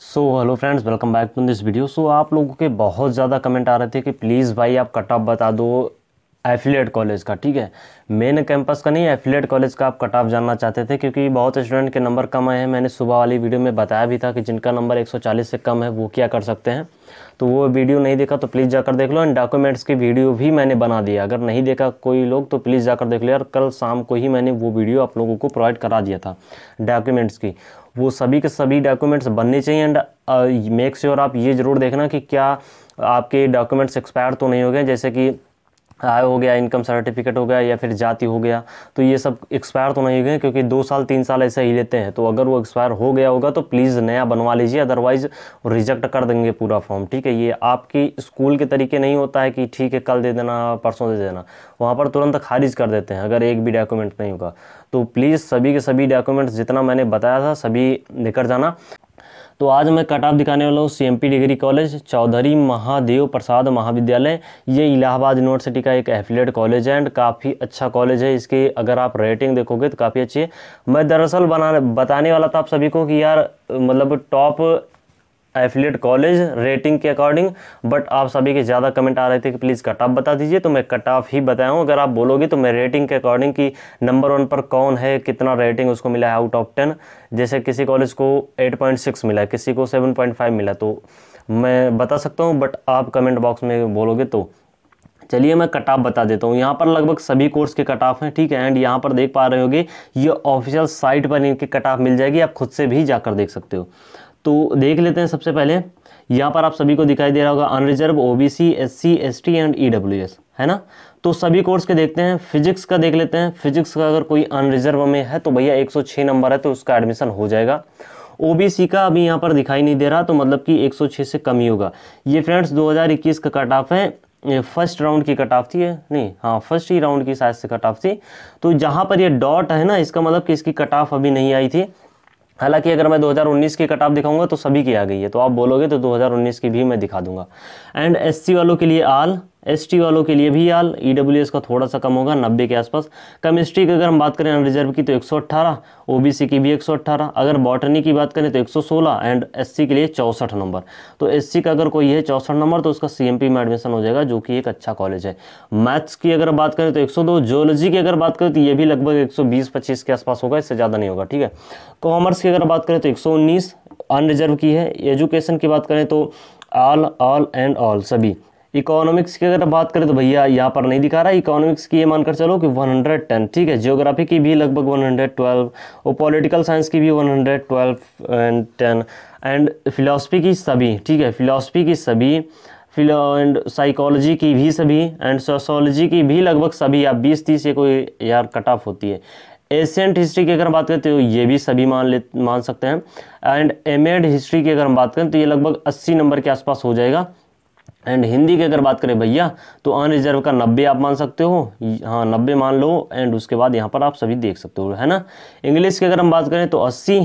So hello friends, welcome back to this video. So आप लोगों के बहुत ज़्यादा कमेंट आ रहे थे कि प्लीज़ भाई आप कट ऑफ बता दो एफिलिएट कॉलेज का, ठीक है, मेन कैंपस का नहीं, एफिलिएट कॉलेज का आप कट ऑफ जानना चाहते थे क्योंकि बहुत स्टूडेंट के नंबर कम आए हैं। मैंने सुबह वाली वीडियो में बताया भी था कि जिनका नंबर 140 से कम है वो क्या कर सकते हैं, तो वो वीडियो नहीं देखा तो प्लीज़ जाकर देख लो। एंड डॉक्यूमेंट्स की वीडियो भी मैंने बना दिया, अगर नहीं देखा कोई लोग तो प्लीज़ जाकर देख लो यार। कल शाम को ही मैंने वो वीडियो आप लोगों को प्रोवाइड करा दिया था डॉक्यूमेंट्स की, वो सभी के सभी डॉक्यूमेंट्स बनने चाहिए। एंड मेक श्योर आप ये ज़रूर देखना कि क्या आपके डॉक्यूमेंट्स एक्सपायर तो नहीं हो गए, जैसे कि आय हो गया, इनकम सर्टिफिकेट हो गया या फिर जाति हो गया, तो ये सब एक्सपायर तो नहीं हो गए क्योंकि 2 साल 3 साल ऐसे ही लेते हैं। तो अगर वो एक्सपायर हो गया होगा तो प्लीज़ नया बनवा लीजिए, अदरवाइज़ रिजेक्ट कर देंगे पूरा फॉर्म, ठीक है। ये आपकी स्कूल के तरीके नहीं होता है कि ठीक है कल दे देना परसों दे देना, वहाँ पर तुरंत खारिज कर देते हैं अगर एक भी डॉक्यूमेंट नहीं होगा तो। प्लीज़ सभी के सभी डॉक्यूमेंट्स जितना मैंने बताया था सभी लेकर जाना। तो आज मैं कट ऑफ दिखाने वाला हूँ CMP degree college Chaudhary Mahadev Prasad Mahavidyalaya. ये इलाहाबाद यूनिवर्सिटी का एक एफिलिएट कॉलेज है एंड काफ़ी अच्छा कॉलेज है। इसकी अगर आप रेटिंग देखोगे तो काफ़ी अच्छी है। मैं दरअसल बताने वाला था आप सभी को कि यार मतलब टॉप एफिलिएट कॉलेज रेटिंग के अकॉर्डिंग, बट आप सभी के ज़्यादा कमेंट आ रहे थे कि प्लीज़ कट ऑफ बता दीजिए, तो मैं कट ऑफ ही बताया हूँ। अगर आप बोलोगे तो मैं रेटिंग के अकॉर्डिंग कि नंबर 1 पर कौन है, कितना रेटिंग उसको मिला है आउट ऑफ 10, जैसे किसी कॉलेज को 8.6 मिला, किसी को 7.5 मिला, तो मैं बता सकता हूँ बट आप कमेंट बॉक्स में बोलोगे। तो चलिए मैं कट ऑफ बता देता हूँ। यहाँ पर लगभग सभी कोर्स के कट ऑफ हैं, ठीक है। एंड यहाँ पर देख पा रहे होगे ये ऑफिशियल साइट पर इनकी कट ऑफ मिल जाएगी, आप खुद से भी जाकर देख सकते हो। तो देख लेते हैं सबसे पहले, यहाँ पर आप सभी को दिखाई दे रहा होगा unreserved, OBC, SC, ST and EWS, है ना। तो सभी कोर्स के देखते हैं। फिजिक्स का देख लेते हैं, फिजिक्स का अगर कोई अनरिजर्व में है तो भैया 106 नंबर है तो उसका एडमिशन हो जाएगा। ओबीसी का अभी यहाँ पर दिखाई नहीं दे रहा तो मतलब कि 106 से कम ही होगा। ये फ्रेंड्स 2021 का कट ऑफ है, फर्स्ट राउंड की कट ऑफ थी, नहीं हाँ फर्स्ट ही राउंड की शायद से कट ऑफ थी। तो जहाँ पर ये डॉट है ना इसका मतलब कि इसकी कट ऑफ अभी नहीं आई थी। हालांकि अगर मैं 2019 की कट ऑफ दिखाऊंगा तो सभी की आ गई है, तो आप बोलोगे तो 2019 की भी मैं दिखा दूंगा। एंड एससी वालों के लिए ऑल, एसटी वालों के लिए भी ऑल, ईडब्ल्यूएस का थोड़ा सा कम होगा 90 के आसपास। केमिस्ट्री की अगर हम बात करें अनरिजर्व की तो 118, ओबीसी की भी 118, अगर बॉटनी की बात करें तो 116 एंड एससी के लिए 64 नंबर। तो एससी का अगर कोई है 64 नंबर तो उसका सीएमपी में एडमिशन हो जाएगा, जो कि एक अच्छा कॉलेज है। मैथ्स की अगर बात करें तो 102, जियोलॉजी की अगर बात करें तो ये भी लगभग 120-25 के आसपास होगा, इससे ज़्यादा नहीं होगा, ठीक है। कॉमर्स की अगर बात करें तो 119 अनरिजर्व की है। एजुकेशन की बात करें तो ऑल एंड ऑल सभी। इकोनॉमिक्स की अगर बात करें तो भैया यहाँ पर नहीं दिखा रहा है, इकोनॉमिक्स की ये मानकर चलो कि 110, ठीक है। ज्योग्राफी की भी लगभग 112 और पॉलिटिकल साइंस की भी 112 एंड 10 एंड फिलॉसफी की सभी, ठीक है, फिलॉसफी की सभी, एंड साइकोलॉजी की भी सभी एंड सोशोलॉजी की भी लगभग सभी। आप 20-30 ये कोई यार कट ऑफ होती है। एशियंट हिस्ट्री की अगर हम बात करें तो ये भी सभी मान सकते हैं। एंड एमएड हिस्ट्री की अगर हम बात करें तो ये लगभग 80 नंबर के आसपास हो जाएगा। एंड हिंदी की अगर बात करें भैया तो अनरिजर्व का 90 आप मान सकते हो, हाँ 90 मान लो, एंड उसके बाद यहाँ पर आप सभी देख सकते हो, है ना। इंग्लिश की अगर हम बात करें तो 80,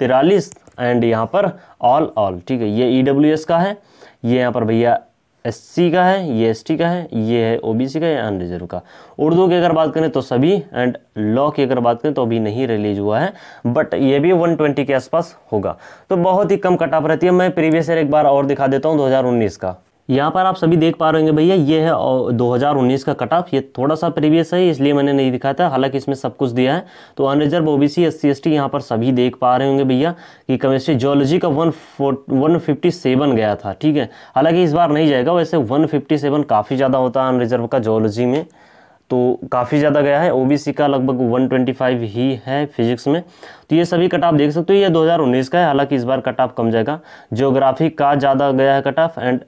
43 एंड यहाँ पर ऑल, ठीक है। ये ईडब्ल्यूएस का है, ये यहाँ पर भैया एससी का है, ये एसटी का है, ये है ओबीसी का, ये अनरिजर्व का। उर्दू की अगर बात करें तो सभी एंड लॉ की अगर बात करें तो अभी नहीं रिलीज हुआ है बट ये भी 120 के आसपास होगा। तो बहुत ही कम कट ऑफ रहती है। मैं प्रीवियस ईयर एक बार और दिखा देता हूँ 2019 का। यहाँ पर आप सभी देख पा रहे होंगे भैया ये है 2019 का कट ऑफ। ये थोड़ा सा प्रीवियस है इसलिए मैंने नहीं दिखाया था, हालांकि इसमें सब कुछ दिया है। तो अनरिजर्व, ओबीसी, एससी, एसटी यहाँ पर सभी देख पा रहे होंगे भैया कि केमिस्ट्री, जियोलॉजी का 157 गया था, ठीक है। हालांकि इस बार नहीं जाएगा, वैसे 157 काफ़ी ज़्यादा होता है अनरिजर्व का, जियोलॉजी में तो काफ़ी ज़्यादा गया है। ओबीसी का लगभग 125 ही है फिजिक्स में। तो ये सभी कट ऑफ देख सकते हो। ये 2019 का है, हालांकि इस बार कट ऑफ कम जाएगा। ज्योग्राफी का ज़्यादा गया है cut off and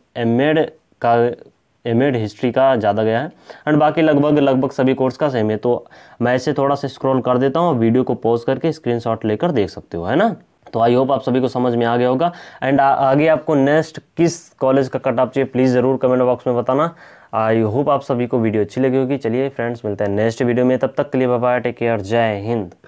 MEd history का ज़्यादा गया है एंड बाकी लगभग सभी कोर्स का सेम है। तो मैं इसे थोड़ा सा स्क्रॉल कर देता हूँ, वीडियो को पॉज करके स्क्रीनशॉट लेकर देख सकते हो, है ना। तो आई होप आप सभी को समझ में आ गया होगा। एंड आगे आपको नेक्स्ट किस कॉलेज का कट ऑफ चाहिए प्लीज़ ज़रूर कमेंट बॉक्स में बताना। आई होप आप सभी को वीडियो अच्छी लगी होगी। चलिए फ्रेंड्स, मिलते हैं नेक्स्ट वीडियो में, तब तक के लिए बाय बाय, टेक केयर, जय हिंद।